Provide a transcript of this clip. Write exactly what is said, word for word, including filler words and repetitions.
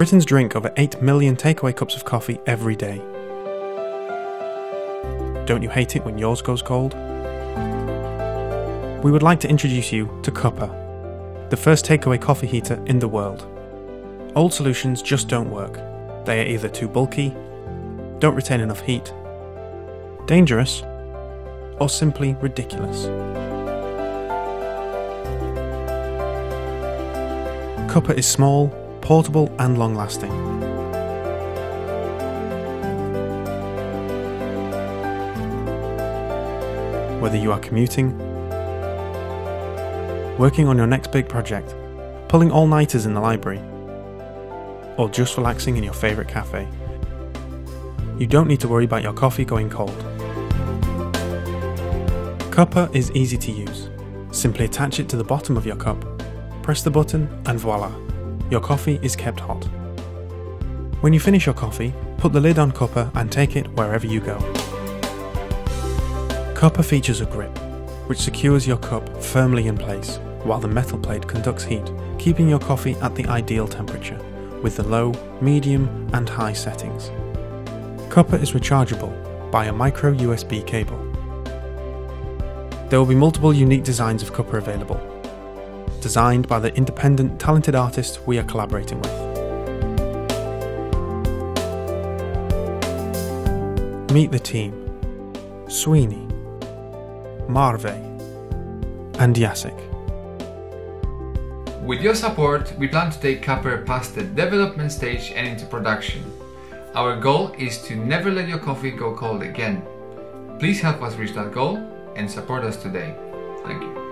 Britons drink over eight million takeaway cups of coffee every day. Don't you hate it when yours goes cold? We would like to introduce you to Cupper, the first takeaway coffee heater in the world. Old solutions just don't work. They are either too bulky, don't retain enough heat, dangerous, or simply ridiculous. Cupper is small, portable and long-lasting. Whether you are commuting, working on your next big project, pulling all-nighters in the library, or just relaxing in your favourite cafe, you don't need to worry about your coffee going cold. Cupper is easy to use. Simply attach it to the bottom of your cup, press the button and voila, your coffee is kept hot. When you finish your coffee, put the lid on Cupper and take it wherever you go. Cupper features a grip, which secures your cup firmly in place, while the metal plate conducts heat, keeping your coffee at the ideal temperature, with the low, medium and high settings. Cupper is rechargeable by a micro U S B cable. There will be multiple unique designs of Cupper available, designed by the independent, talented artists we are collaborating with. Meet the team: Sweeney, Marve, and Jacek. With your support, we plan to take Cupper past the development stage and into production. Our goal is to never let your coffee go cold again. Please help us reach that goal and support us today. Thank you.